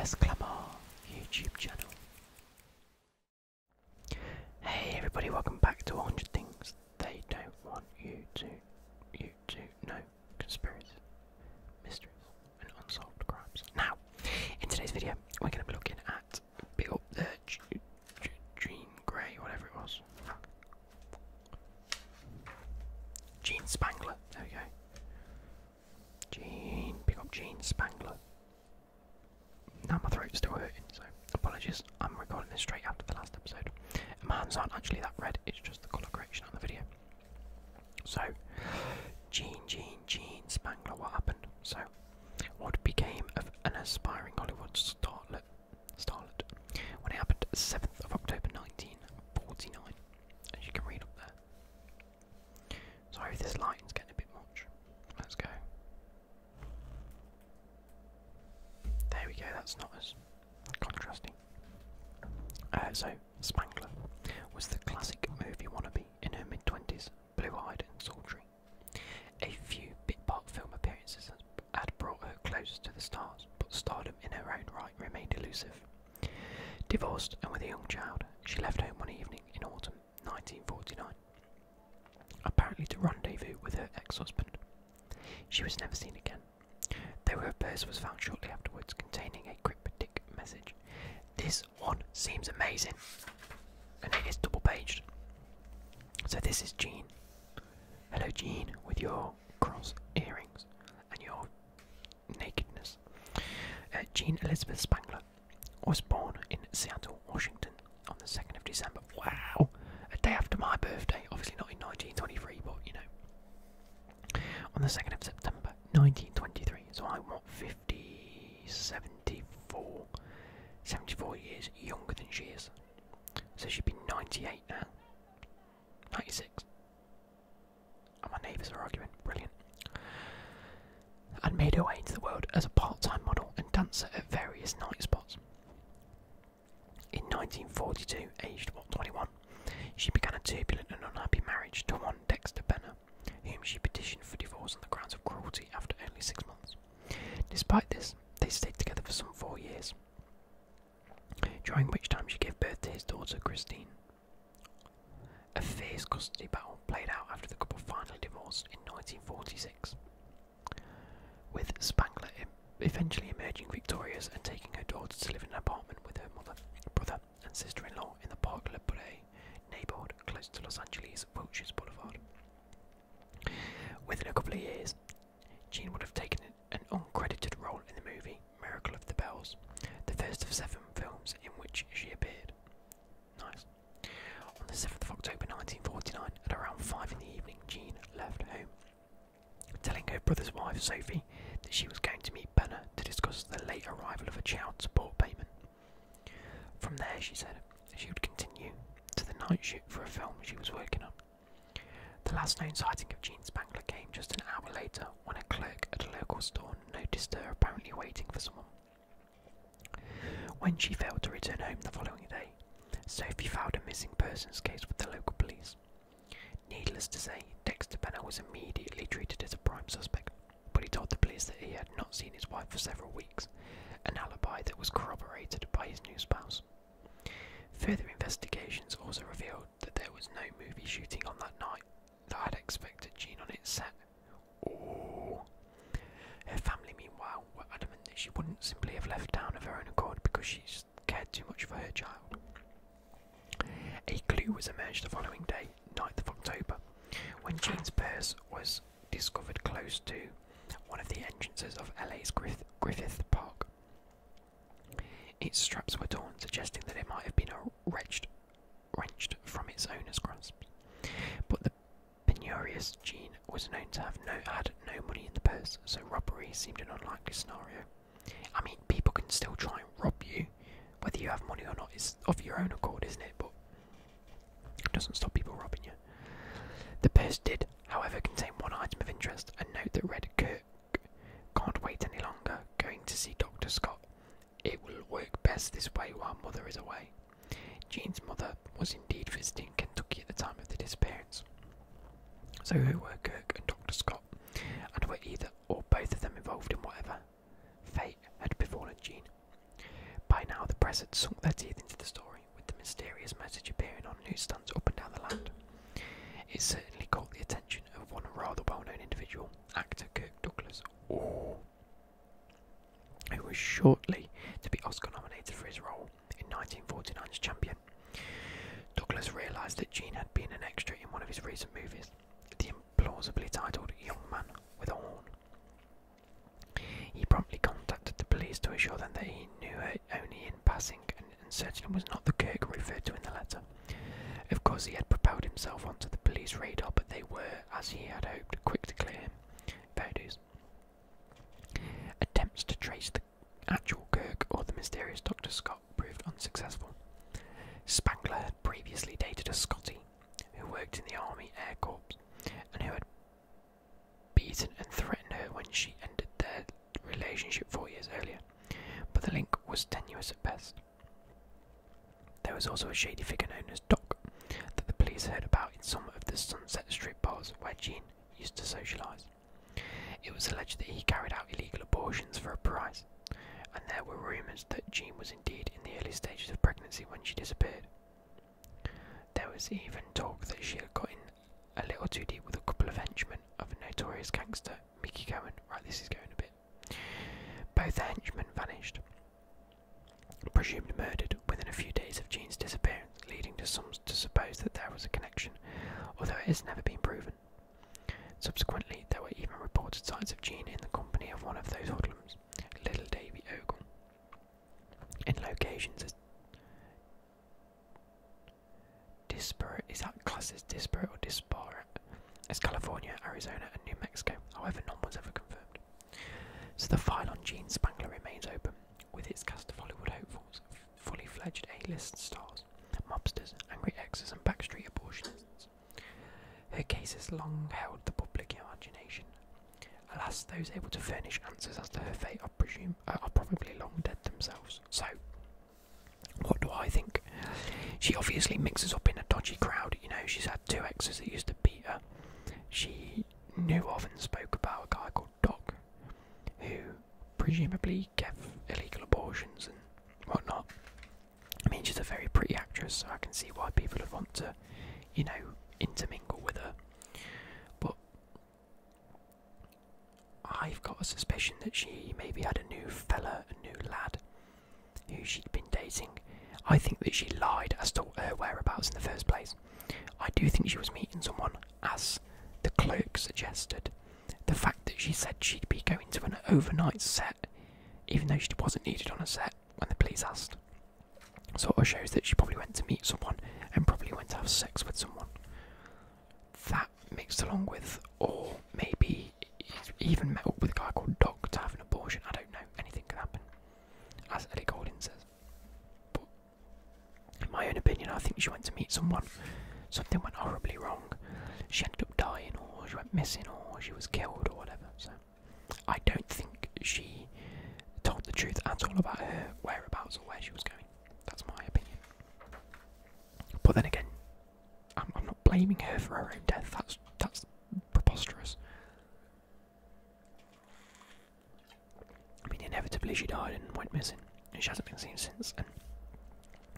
ASMR YouTube channel. Hey everybody, welcome back to 100 Things They Don't Want You to Know. Conspiracies, mysteries and unsolved crimes. Now, in today's video we're going to be looking at a bit up the Jean Spangler, there we go. Jean Spangler. Now my throat's still hurting, so apologies, I'm recording this straight after the last episode. And my hands aren't actually that red, it's just the colour correction on the video. So, Jean Spangler, what happened? So, what became of an aspiring Hollywood starlet when it happened 7th of October 1949, as you can read up there. Sorry if this lighting's getting a bit much, let's go. There we go, that's not as contrasting. So, Spangler was the classic movie wannabe in her mid-20s, blue-eyed and sultry. A few bit-part film appearances had brought her closer to the stars, but stardom in her own right remained elusive. Divorced and with a young child, she left home one evening in autumn 1949, apparently to rendezvous with her ex-husband. She was never seen again. Though her purse was found shortly afterwards containing a cryptic message. This one seems amazing, and it is double-paged. So this is Jean. Hello Jean, with your cross earrings and your nakedness. Jean Elizabeth Spangler was born in Seattle, Washington on the 2nd of December. Wow, a day after my birthday, obviously not in 1923, but you know. On the 2nd of September 1923. So I'm, what, 74 years younger than she is. So she'd be 98 now. 96. And my neighbours are arguing. Brilliant. And made her way into the world as a part-time model and dancer at various night spots. In 1942, aged, what, 21, she began a turbulent and unhappy marriage to one Dexter Benner, whom she petitioned for divorce on the grounds of cruelty after only 6 months. Despite this, they stayed together for some 4 years, during which time she gave birth to his daughter, Christine. A fierce custody battle played out after the couple finally divorced in 1946, with Spangler eventually emerging victorious and taking her daughter to live in an apartment with her mother, brother and sister-in-law in the Park Le Bray neighbourhood close to Los Angeles' Wiltshire Boulevard. Within a couple of years, Jean would have taken an uncredited role in the movie Miracle of the Bells, the first of 7 films in which she appeared. Nice. On the 7th of October 1949, at around 5 in the evening, Jean left home, telling her brother's wife, Sophie, that she was going to meet Benner to discuss the late arrival of a child support payment. From there, she said, she would continue to the night shoot for a film she was working on. The last known sighting of Jean Spangler came just an hour later when a clerk at a local store noticed her apparently waiting for someone. When she failed to return home the following day, Sophie filed a missing persons case with the local police. Needless to say, Dexter Benner was immediately treated as a prime suspect, but he told the police that he had not seen his wife for several weeks, an alibi that was corroborated by his new spouse. Further investigations also revealed that there was no movie shooting on that night that I'd expected Jean on its set. Ooh. Her family, meanwhile, were adamant that she wouldn't simply have left town of her own accord because she cared too much for her child. A clue was emerged the following day, 9th of October, when Jean's purse was discovered close to one of the entrances of LA's Griffith Park. Its straps were torn, suggesting that it might have been wrenched from its owner's grasp. But the penurious Jean was known to have had no money in the purse, so robbery seemed an unlikely scenario. I mean, people can still try and rob you, whether you have money or not. It's of your own accord, isn't it? But it doesn't stop people robbing you. The purse did, however, contain one item of interest, a note that read, "Kirk can't wait any longer, going to see Dr. Scott. It will work best this way while mother is away." Jean's mother was indeed visiting Kentucky at the time of the disappearance. So who were Kirk and Dr. Scott, and were either or both of them involved in whatever fate had befallen Jean? Douglas had sunk their teeth into the story, with the mysterious message appearing on newsstands up and down the land. It certainly caught the attention of one rather well-known individual, actor Kirk Douglas, who was shortly to be Oscar-nominated for his role in 1949's Champion. Douglas realised that Jean had been an extra in one of his recent movies, the implausibly titled Young Man with a Horn. He promptly contacted the police to assure them that he knew her only in passing and certainly was not the Kirk referred to in the letter. Of course, he had propelled himself onto the police radar, but they were, as he had hoped, quick to clear him. Fair dues. Attempts to trace the actual Kirk or the mysterious Dr. Scott proved unsuccessful. Spangler had previously dated a Scottie who worked in the Army Air Corps and who had beaten and threatened her when she ended their relationship 4 years earlier, but the link was tenuous at best. There was also a shady figure known as Doc that the police heard about in some of the Sunset Strip bars where Jean used to socialise. It was alleged that he carried out illegal abortions for a price, and there were rumours that Jean was indeed in the early stages of pregnancy when she disappeared. There was even talk that she had got in a little too deep with a couple of henchmen of a notorious gangster, Mickey Cohen. Right, this is going a bit. Both the henchmen vanished, presumed murdered, within a few days of Jean's disappearance, leading to some to suppose that there was a connection, although it has never been proven. Subsequently, there were even reported signs of Jean in the company of one of those hoodlums, Little Davy Ogle, in locations as disparate, is that class as disparate or disparate, as California, Arizona and New Mexico. However, none was ever confirmed. So the file on Jean Spangler remains open, with its cast of Hollywood hopefuls, fully fledged A-list stars, mobsters, angry exes and backstreet abortionists. Her case has long held the public imagination. Alas, those able to furnish answers as to her fate are probably long dead themselves. So, what do I think? She obviously mixes up in a dodgy crowd. You know, she's had two exes that used to beat her. She knew of and spoke about a guy called Doc, who presumably gave illegal abortions and whatnot. I mean, she's a very pretty actress, so I can see why people would want to, you know, intermingle with her, but I've got a suspicion that she maybe had a new fella, a new lad who she'd been dating. I think that she lied as to her whereabouts in the first place. I do think she was meeting someone, as the clerk suggested. The fact that she said she'd be going to an overnight set, even though she wasn't needed on a set when the police asked, sort of shows that she probably went to meet someone and probably went to have sex with someone. That mixed along with, or maybe even met up with a guy called Doc to have an abortion. I don't know, anything could happen, as Ellie Goulding says. But in my own opinion, I think she went to meet someone, something went horribly wrong, she ended up dying, or she went missing, or she was killed, or whatever. So I don't think she told the truth at all about her whereabouts or where she was going. That's my opinion. But then again, I'm not blaming her for her own death. That's preposterous. I mean, inevitably she died and went missing, and she hasn't been seen since. And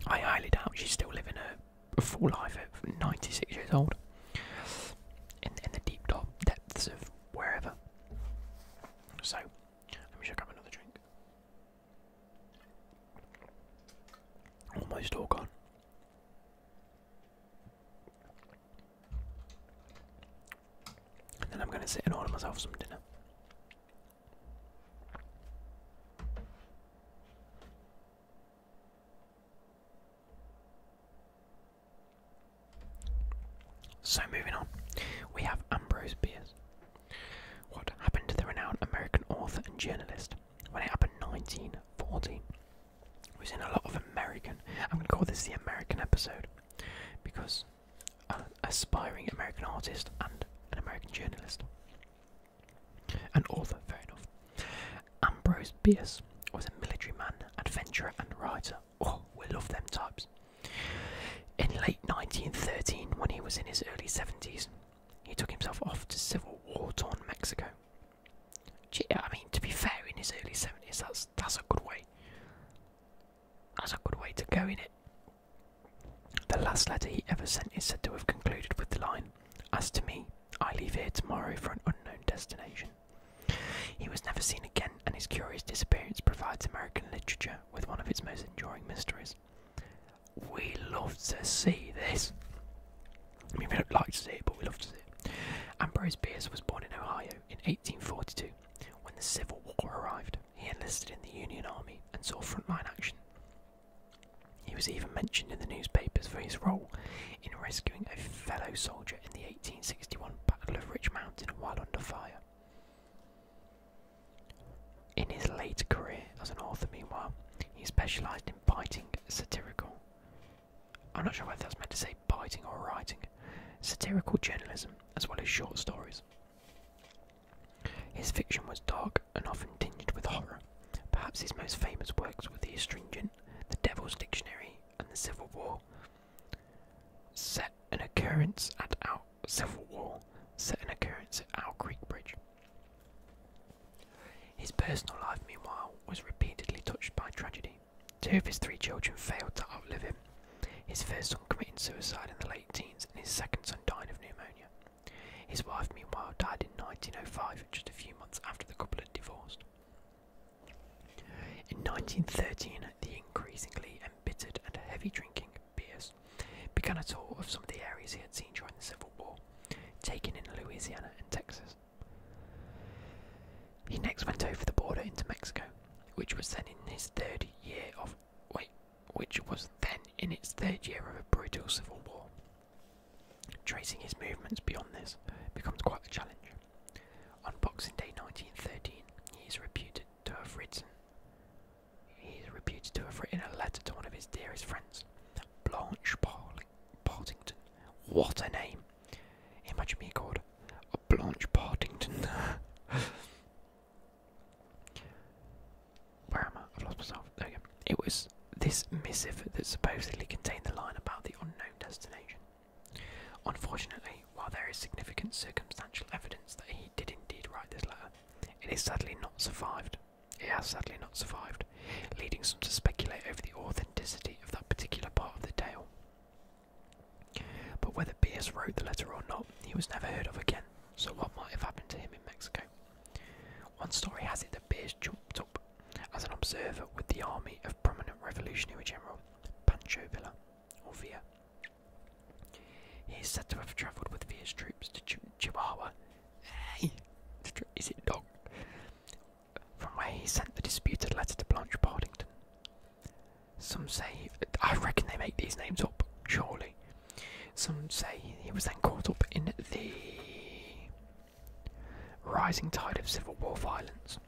I highly doubt she's still living a full life at 96 years old in the deep depths of wherever. So let me grab another drink. Almost all gone. Then I'm going to sit and order myself some dinner. So moving on, we have Ambrose Bierce. What happened to the renowned American author and journalist? When it happened in 1914, it was in a lot of American, I'm going to call this the American episode, because an aspiring American artist and an American journalist, an author, fair enough. Ambrose Bierce was a military man, adventurer and writer. Oh, we love them types. In late 1913, when he was in his early 70s, he took himself off to Civil War-torn Mexico. I mean, to be fair, in his early 70s, that's a good way. That's a good way leave here tomorrow for an unknown destination. He was never seen again, and his curious disappearance provides American literature with one of its most enduring mysteries. We love to see this. I mean, we don't like to see it, but we love to see it. Ambrose Bierce was born in Ohio in 1842. When the Civil War arrived, he enlisted in the Union Army and saw frontline action. He was even mentioned in the newspapers for his role in rescuing a fellow soldier in the 1861 Battle of Rich Mountain while under fire. In his later career as an author, meanwhile, he specialised in biting, satirical — I'm not sure whether that's meant to say biting or writing — satirical journalism, as well as short stories. His fiction was dark and often tinged with horror. Perhaps his most famous works were The Astringent, The Devil's Dictionary, and The Civil War. Set An Occurrence at Owl Creek Bridge. His personal life, meanwhile, was repeatedly touched by tragedy. Two of his three children failed to outlive him, his first son committing suicide in the late teens, and his second son dying of pneumonia. His wife, meanwhile, died in 1905, just a few months after the couple had divorced. In 1913, the increasingly embittered and heavy drinking Bierce began a tour of some of the areas he had seen during the Civil War, taken in Louisiana and Texas. He next went over the border into Mexico, which was then in its third year of a brutal civil war. Tracing his movements beyond this becomes quite a challenge. On Boxing Day 1913, he is reputed to have written a letter to one of his dearest friends, Blanche Partington. What a name! Imagine me called Blanche Partington. Where am I? I've lost myself. There we go. It was this missive that supposedly contained the line about the unknown destination. Unfortunately, while there is significant circumstantial evidence that he did indeed write this letter, it has sadly not survived, leading some to speculate over the authenticity of that particular part of the tale. But whether Bierce wrote the letter or not, he was never heard of again, so what might have happened to him in Mexico? One story has it that Bierce jumped up as an observer with the army of prominent revolutionary general Pancho Villa, or Villa. He is said to have travelled with Villa's troops to Chihuahua, from where he sent the disputed letter to Blanche Partington. Some say — I reckon they make these names up, surely — some say he was then caught up in the rising tide of Civil War violence,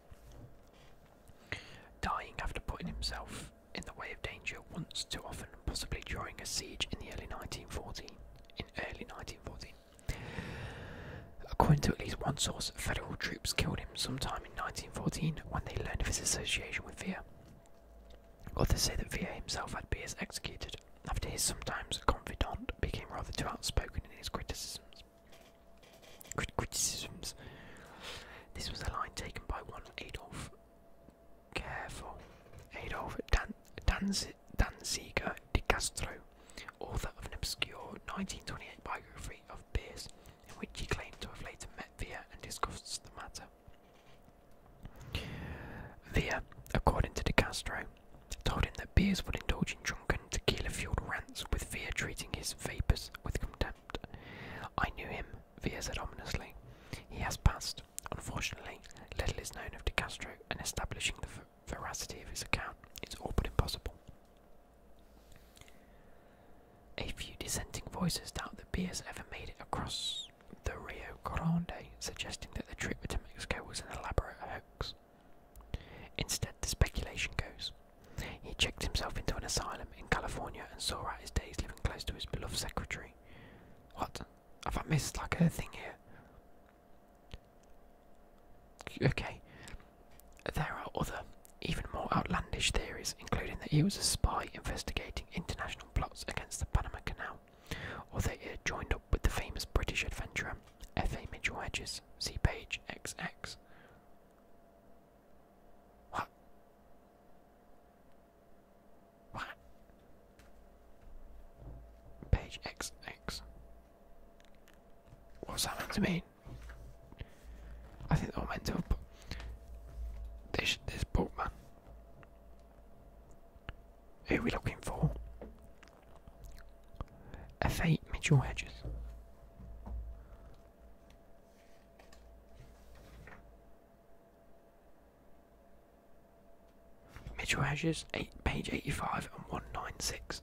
dying after putting himself in the way of danger once too often, possibly during a siege in early 1914. According to at least one source, federal troops killed him sometime in 1914 when they learned of his association with Villa. Others say that Villa himself had Bierce executed after his sometimes confidant became rather too outspoken in his criticisms. This was a line taken by one Adolf Danziger de Castro, author of an obscure 1928 biography of Bierce, in which he claimed to have later met Villa and discussed the matter. Villa, according to de Castro, told him that Bierce would indulge in drunken, tequila-fueled rants, with Villa treating his vapours with contempt. "I knew him," Villa said ominously. "He has passed." Unfortunately, little is known of de Castro, and establishing the veracity of his account is all but impossible. A few dissenting voices doubt that Bierce ever made it across the Rio Grande, suggesting that the trip to Mexico was an elaborate hoax. Instead, the speculation goes: he checked himself into an asylum in California and saw out his days living close to his beloved secretary. What? Have I missed like a thing here? Okay. There are other, even more outlandish theories, including that he was a spy investigating international plots against the Panama Canal, or that he had joined up with the famous British adventurer F.A. Mitchell Hedges, see page XX. What? What? Page XX. What's that meant to mean? I think they were meant to have put... They should, this boatman. Who are we looking for? F.A. Mitchell Hedges. Mitchell Hedges, page 85 and 196.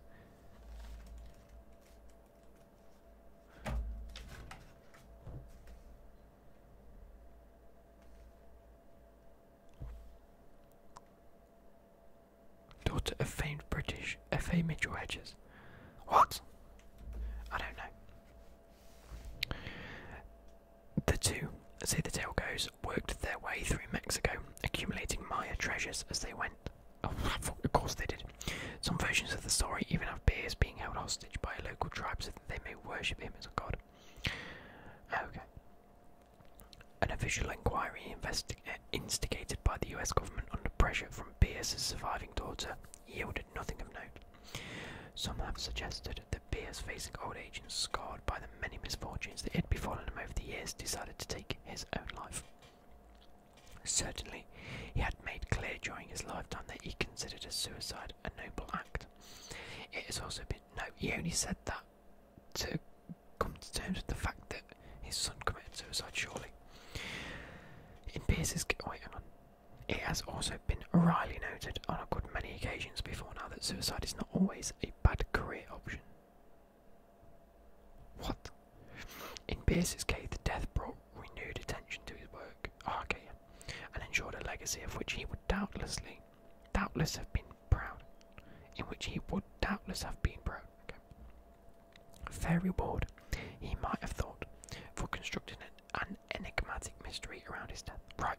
Daughter of famed British F.A. Mitchell Hedges. What? I don't know. The two, so the tale goes, worked their way through Mexico, accumulating Maya treasures as they went. Oh, of course they did. Some versions of the story even have Bierce being held hostage by a local tribe so that they may worship him as a god. Okay. An official inquiry instigated by the US government under pressure from Bierce's surviving daughter yielded nothing of note. Some have suggested that Bierce, facing old age and scarred by the many misfortunes that had befallen him over the years, decided to take his own life. Certainly, he had made clear during his lifetime that he considered a suicide a noble act. It has also been... No, he only said that to come to terms with the fact that his son committed suicide, surely. In Bierce's... Wait, hang on. It has also been wryly noted on a good many occasions before now that suicide is not always a bad career option. What? In Bierce's case, the death brought renewed attention to his work. Oh, okay, yeah. And ensured a legacy of which he would doubtless have been proud. Okay. Fair reward, he might have thought, for constructing an enigmatic mystery around his death. Right,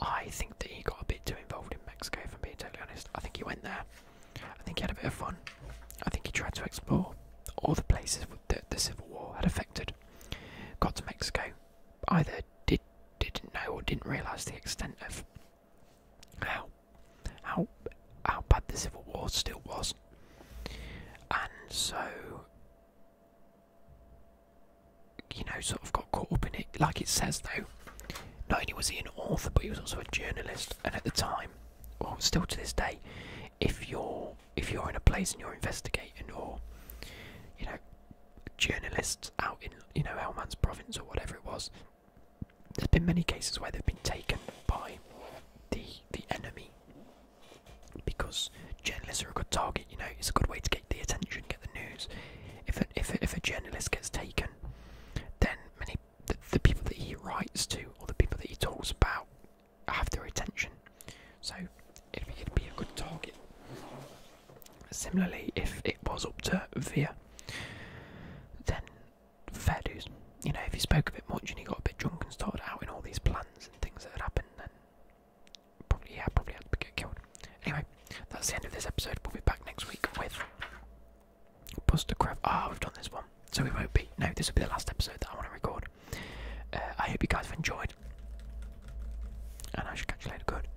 I think that he got a bit too involved in Mexico, if I'm being totally honest. I think he went there. I think he had a bit of fun. I think he tried to explore all the places that the Civil War had affected. Got to Mexico, either didn't know or didn't realise the extent of how bad the Civil War still was, and so, you know, sort of got caught up in it. Like it says though, not only was he an author, but he was also a journalist, and at the time, well, still to this day, if you're in a place and you're investigating, or, you know, journalists out in, you know, Helmand's province or whatever it was, there's been many cases where they've been taken by the enemy, because journalists are a good target. You know, it's a good way to get the attention, get the news. If a journalist gets taken, then many the people that he writes to or the people that he talks about have their attention. So it'd be a good target. Similarly, if it was up to Villa, then fair dues. You know, if he spoke a bit much and he got a bit drunk and started out in all these plans and things that had happened, then probably had to get killed. Anyway, that's the end of this episode. We'll be back next week with Buster Crab. Ah, we've done this one, so we won't be. No, this will be the last episode that I want to record. I hope you guys have enjoyed, and I should catch you later. Good.